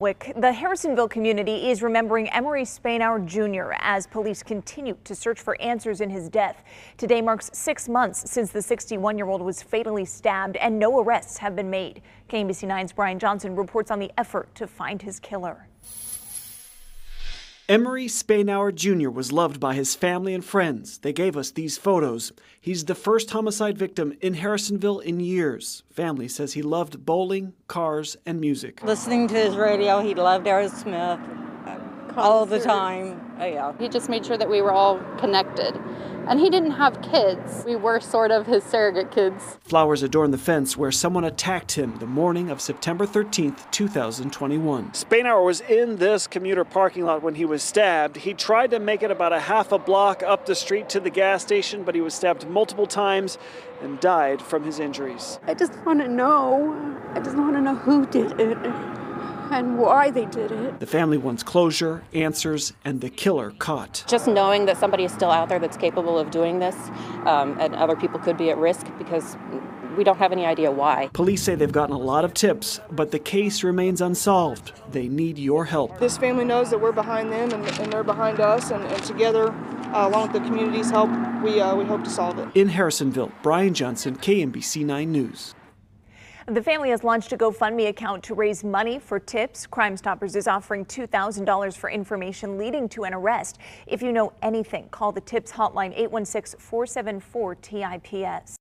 The Harrisonville community is remembering Emory Spainhour Jr. as police continue to search for answers in his death. Today marks 6 months since the 61-year-old was fatally stabbed and no arrests have been made. KMBC 9's Brian Johnson reports on the effort to find his killer. Emory Spainhour Jr. was loved by his family and friends. They gave us these photos. He's the first homicide victim in Harrisonville in years. Family says he loved bowling, cars, and music. Listening to his radio, he loved Aerosmith all the time. Oh, yeah. He just made sure that we were all connected. And he didn't have kids. We were sort of his surrogate kids. Flowers adorn the fence where someone attacked him the morning of September 13th, 2021. Spainhour was in this commuter parking lot when he was stabbed. He tried to make it about a half a block up the street to the gas station, but he was stabbed multiple times and died from his injuries. I just want to know. I just want to know who did it and why they did it. The family wants closure, answers, and the killer caught. Just knowing that somebody is still out there that's capable of doing this, and other people could be at risk because we don't have any idea why. Police say they've gotten a lot of tips, but the case remains unsolved. They need your help. This family knows that we're behind them and they're behind us, and together, along with the community's help, we hope to solve it. In Harrisonville, Brian Johnson, KMBC 9 News. The family has launched a GoFundMe account to raise money for tips. Crime Stoppers is offering $2,000 for information leading to an arrest. If you know anything, call the tips hotline 816-474-TIPS.